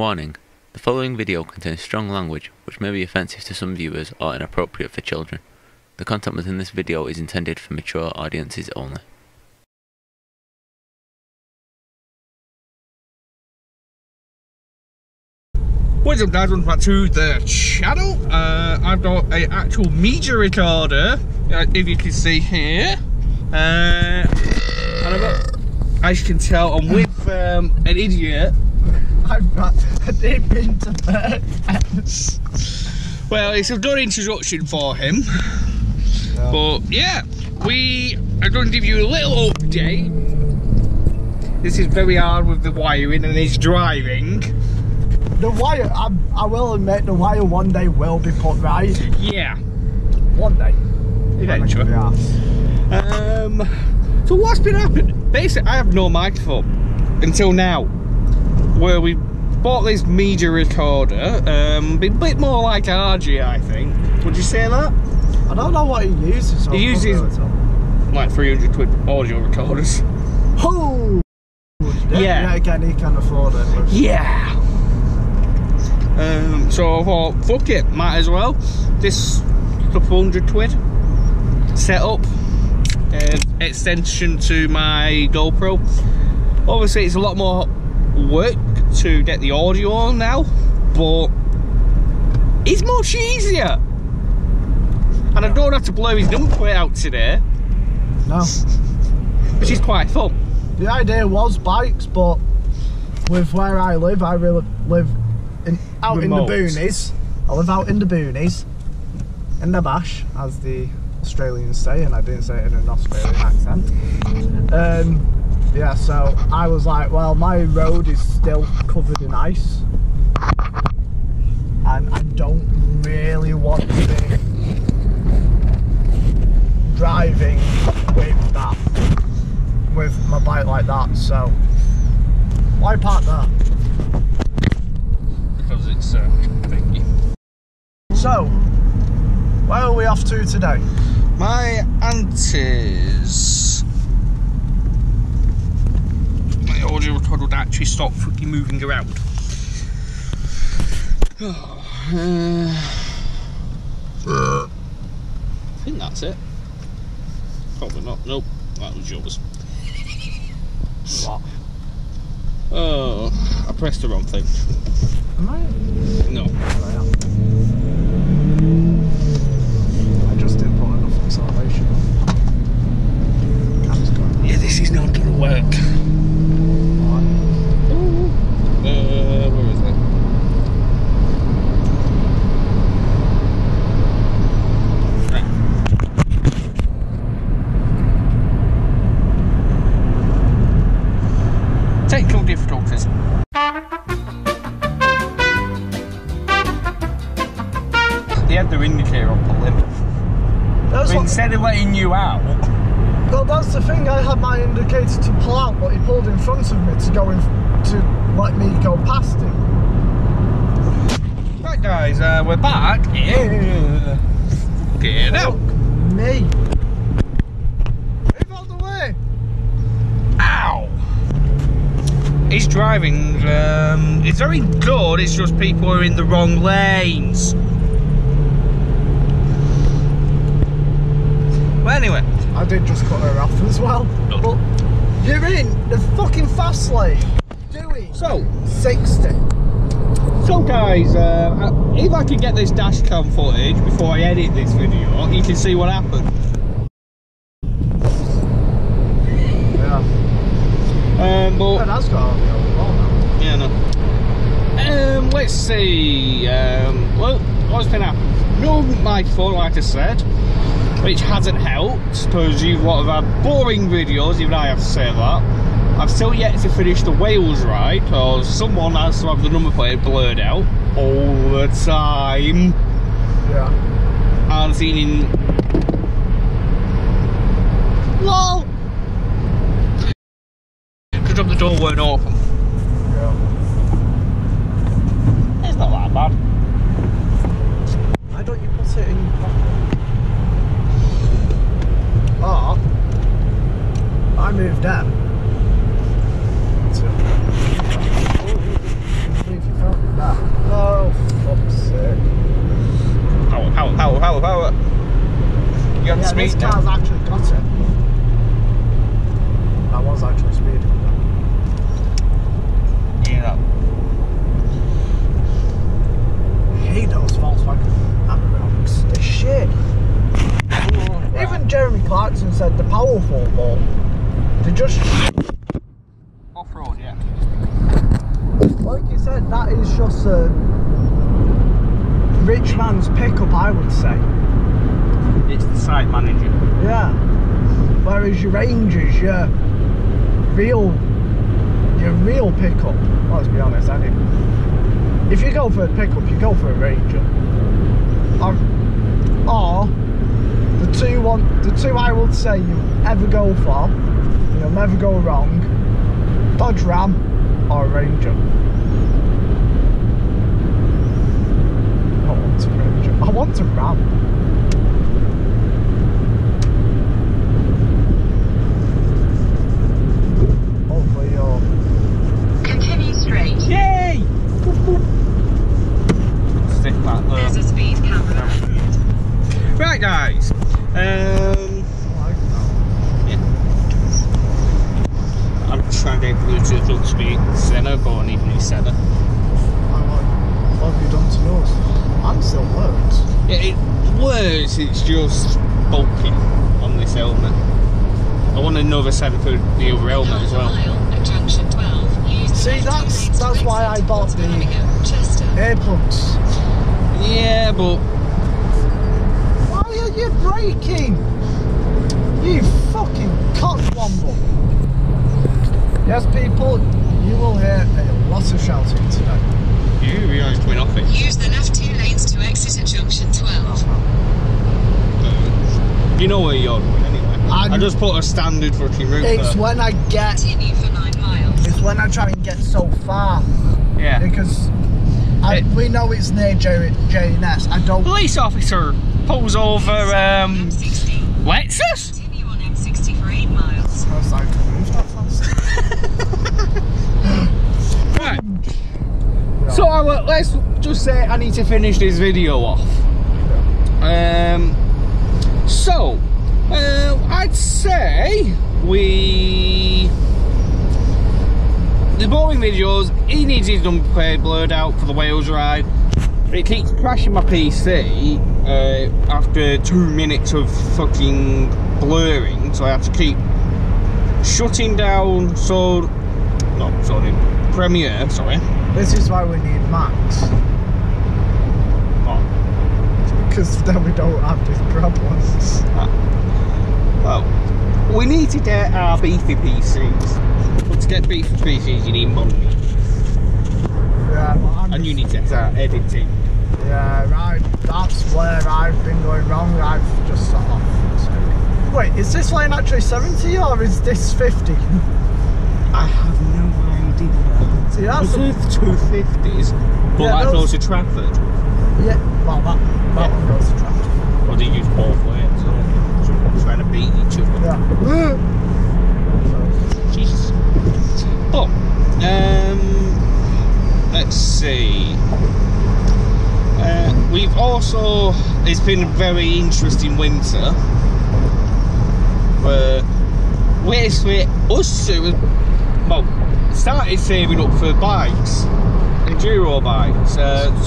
Warning, the following video contains strong language which may be offensive to some viewers or inappropriate for children. The content within this video is intended for mature audiences only. What's up guys, welcome back to the channel. I've got an actual media recorder, if you can see here. And I've got, as you can tell, I'm with an idiot. I did been to bed. Well, it's a good introduction for him. Yeah. But yeah, we are going to give you a little update. This is very hard with the wiring and he's driving. The wire, I will admit, the wire one day will be put right. Yeah. One day. Eventually. So what's been happening? Basically, I have no microphone until now. Where we bought this media recorder, a bit more like RG, I think. Would you say that? I don't know what he uses. He uses like 300 quid audio recorders. Oh! Yeah. Again, he can afford it. But... yeah. So I thought, fuck it, might as well. This couple hundred quid set up, extension to my GoPro. Obviously, it's a lot more work to get the audio on now, but it's much easier, and I don't have to blow his number plate out today. No, which is quite fun. The idea was bikes, but with where I live, I really live out remote. In the boonies. I live out in the boonies, in the bush, as the Australians say, and I didn't say it in an Australian accent. Yeah, so I was like, well, my road is still covered in ice and I don't really want to be driving with that, with my bike like that, so why park that? Because it's thingy. So, where are we off to today? My auntie's. Audio recorder would actually stop quickly moving around. I think that's it. Probably not. Nope, that was yours. What? Oh, I pressed the wrong thing. Am I? No. I just didn't put enough acceleration. Yeah, this is not gonna work. Instead of letting you out. Well, that's the thing, I had my indicator to pull out, but he pulled in front of me to go in, to let me go past him. Right guys, we're back. Yeah. Get out. Me. Move out the way. Ow. He's driving, it's very good, it's just people are in the wrong lanes. Anyway, I did just cut her off as well. But you're in the fucking fast lane. Doing so 60. So guys, if I can get this dash cam footage before I edit this video, you can see what happened. Yeah. But that's got on the other wall now. Yeah, no. Let's see. Well, what's been happening? No microphone, like I said. Which hasn't helped, because you've lot of had boring videos, even I have to say that. I've still yet to finish the Wales ride, because someone has to have the number plate blurred out all the time. Yeah. I've seen in... LOL! Because the door weren't open. Yeah. It's not that bad. Why don't you put it in your pocket? Or, I moved down. on the street now. This car's actually got it. That was actually speeding. Yeah. I hate those Volkswagen Amarokes. They're shit. Ooh, even Jeremy Clarkson said they're powerful, but they're just off-road, yeah. Like you said, that is just a rich man's pickup, I would say. It's the site manager. Yeah. Whereas your Ranger's your real pickup. Well, let's be honest, I mean, if you go for a pickup, you go for a Ranger. Or the two I would say you ever go for, you'll never go wrong, Dodge Ram or a Ranger. I want a Ranger. I want a Ram. Guys, yeah. I'm just trying to get Bluetooth up to me center, but I need a new center. What have you done to yours? Mine still works. Yeah, it works, it's just bulky on this helmet. I want another center for the other helmet as well. See, that's why I bought the AirPods. Yeah, but you're braking, you fucking cockwomble. Yes, people, you will hear a lot of shouting today. You realise we're off it. Use the left 2 lanes to exit at junction 12. Oh. You know where you're going anyway. I just put a standard fucking route. It's there. When I get. Continue for 9 miles. It's when I try and get so far. Yeah. Because we know it's near J&S. I don't. Police officer. Pulls over Lexus? Continue on M60 for 8 miles. I was like, move that fast. Right. Yeah. So let's just say I need to finish this video off. Yeah. I'd say the boring videos, he needs his number blurred out for the Wales ride. It keeps crashing my PC after 2 minutes of fucking blurring, so I have to keep shutting down Premiere, sorry. This is why we need Max. What? Because then we don't have these problems. Well, we need to get our beefy PCs. But to get beefy PCs you need money. Yeah, and you need to start editing. Yeah, right. That's where I've been going wrong. I've just sat off. So. Wait, is this lane actually 70 or is this 50? I have no idea. See, that's both 250s, but yeah, that goes to Trafford. Yeah, well, that one goes to Trafford. Well, they use both lanes, so they're trying to beat each other. Yeah. Jesus. But, let's see. We've also, it's been a very interesting winter. Basically, us two, started saving up for bikes, enduro bikes.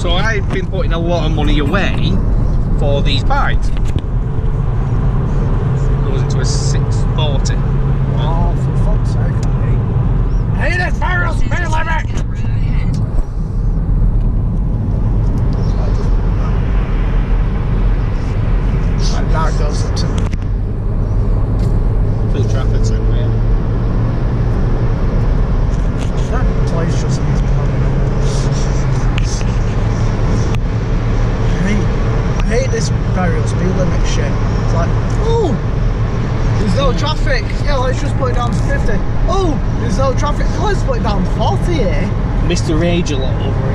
So I've been putting a lot of money away for these bikes. It goes into a 640. Oh, for fuck's sake, I hate this virus, man, Limerick! Now it goes up to the Trafford Centre, yeah. That place just needs I hate this variable speed limit shit. It's like, oh, there's no traffic. Yeah, let's just put it down to 50. Oh, there's no traffic. Let's put it down to 40 here. Mr. Rage a lot over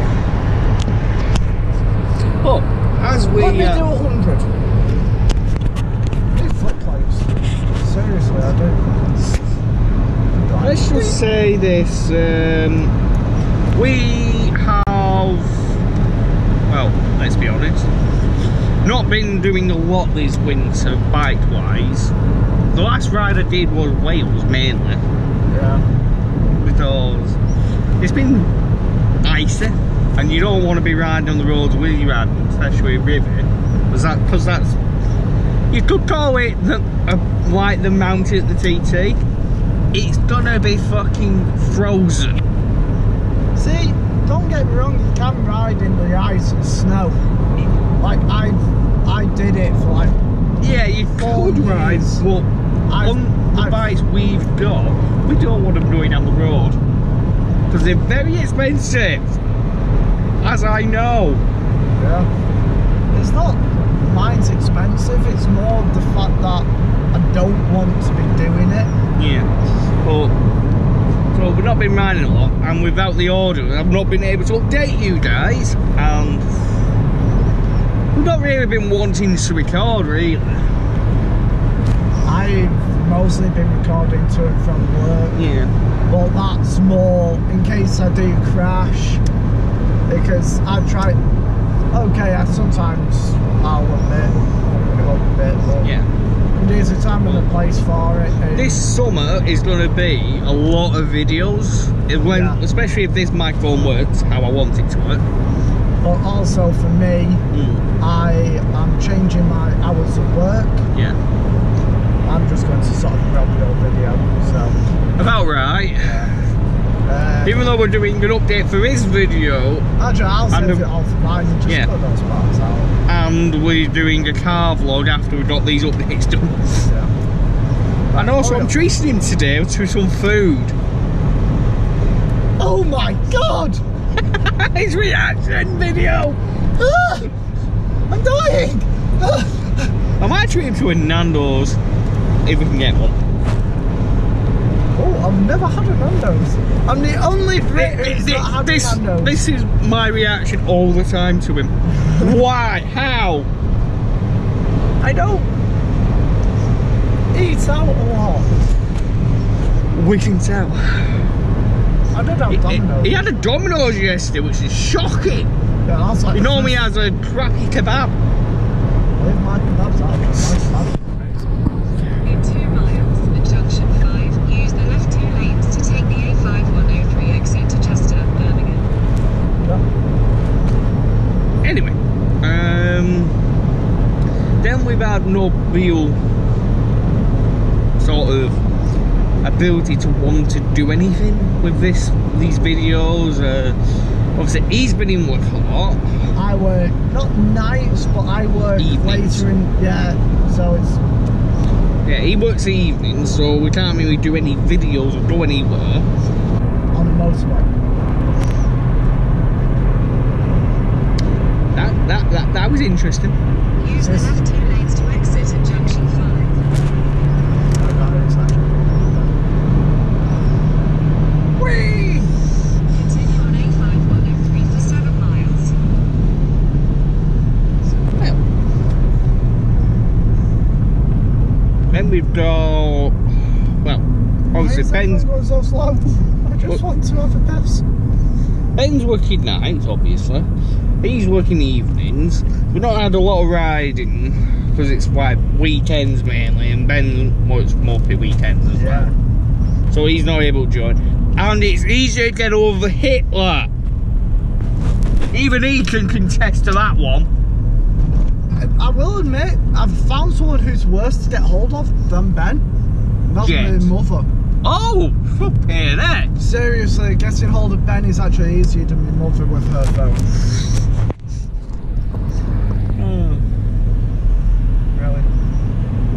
here. But, as we... Let me do 100. Seriously, I don't. Let's just say this. We have. Well, let's be honest. Not been doing a lot this winter bike wise. The last ride I did was Wales mainly. Yeah. Because it's been icy and you don't want to be riding on the roads with your hand, especially river. Because that's, you could call it like the mountain at the TT. It's gonna be fucking frozen. See, don't get me wrong, you can ride in the ice and snow. Like I did it for like, yeah, you could ride, but on the bikes we've got, we don't want them going down the road because they're very expensive, as I know. Yeah, it's not mine's expensive, it's more the fact that I don't want to be doing it. Yeah, but so we've not been riding a lot, and without the order I've not been able to update you guys, and I've not really been wanting to record really. I've mostly been recording to and from work. Yeah. But that's more in case I do crash, because I try. Okay, I sometimes I'll admit, but yeah, there's a time and a place for it. This summer is going to be a lot of videos, when, yeah, especially if this microphone works how I want it to work. But also for me, I am changing my hours of work. Yeah. I'm just going to sort of grab the old video, so. About right. Yeah. Even though we're doing an update for his video. Actually, I'll save it all for mine, just yeah, put those parts out. And we're doing a car vlog after we've got these updates done. Yeah. Right. And also I'm treating him today to some food. Oh my God! His reaction video! I'm dying! I might treat him to a Nando's if we can get one. Oh, I've never had a Nando's. I'm the only Brit who's not had a Nando's. This is my reaction all the time to him. Why? How? I don't eat out a lot. We can tell. I did have Domino's. He had a Domino's yesterday, which is shocking. Yeah, like he normally has a crappy kebab. Leave my kebabs out. In 2 miles, at junction 5, use the left 2 lanes to take the A5103 exit to Chester, Birmingham. Yeah. Anyway, then we've had no real sort of ability to want to do anything with these videos. Obviously he's been in work a lot. I work not nights, but I work evenings. Later in, yeah, so it's, yeah, he works evenings, so we can't really do any videos or go anywhere on the motorway. That was interesting. Use the left 2 lanes to exit at junction 5. Continue on A5103 for 7 miles. Well, then we've got, well, obviously Ben's so slow. I just want to have a piss. Ben's working nights, obviously. He's working evenings. We've not had a lot of riding because it's like weekends mainly, and Ben works mostly weekends as well. So he's not able to join. And it's easier to get over Hitler. Even he can contest to that one. I will admit, I've found someone who's worse to get hold of than Ben. That's my mother. Oh, fucking heck. Seriously, getting hold of Ben is actually easier than my mother with her phone.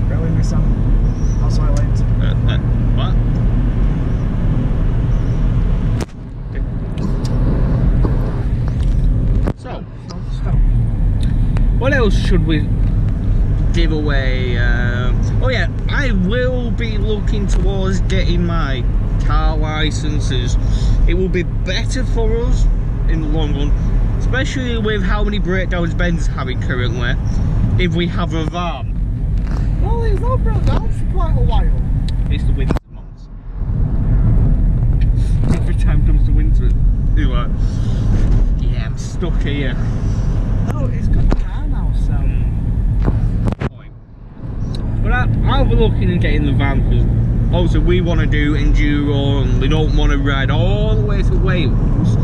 Really, my son. That's why I went. What? What else should we give away? Oh yeah, I will be looking towards getting my car licenses. It will be better for us in the long run, especially with how many breakdowns Ben's having currently, if we have a van. Well, it's not breakdowns for quite a while. It's the winter months. Every time comes to winter, you know, yeah, I'm stuck here. No, it's got the car now, so. I'll be looking and getting the van, because also we want to do enduro and we don't want to ride all the way to Wales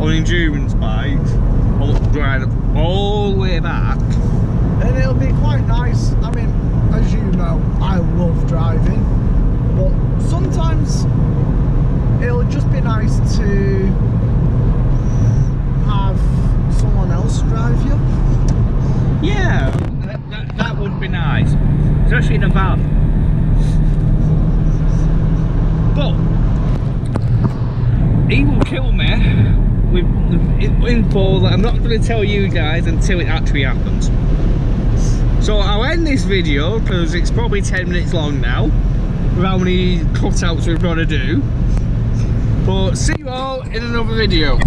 on endurance bikes, or ride all the way back. And it'll be quite nice. I mean, as you know, I love driving, but sometimes it'll just be nice to have someone else drive you. Yeah, that would be nice, especially in a van. But he will kill me with info that I'm not going to tell you guys until it actually happens. So I'll end this video, because it's probably 10 minutes long now, with how many cutouts we've got to do. But see you all in another video.